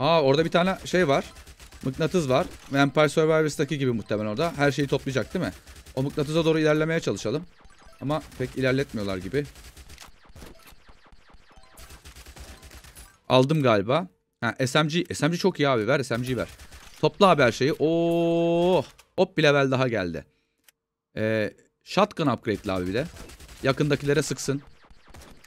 Aa, orada bir tane şey var. Mıknatıs var. Vampire Survivors'taki gibi muhtemelen orada. Her şeyi toplayacak değil mi? O mıknatısa doğru ilerlemeye çalışalım. Ama pek ilerletmiyorlar gibi. Aldım galiba. Ha, SMG. SMG çok iyi abi. Ver SMG'yi ver. Topla abi her şeyi. Oo, hop bir level daha geldi. Shotgun upgrade'li abi bir de. Yakındakilere sıksın.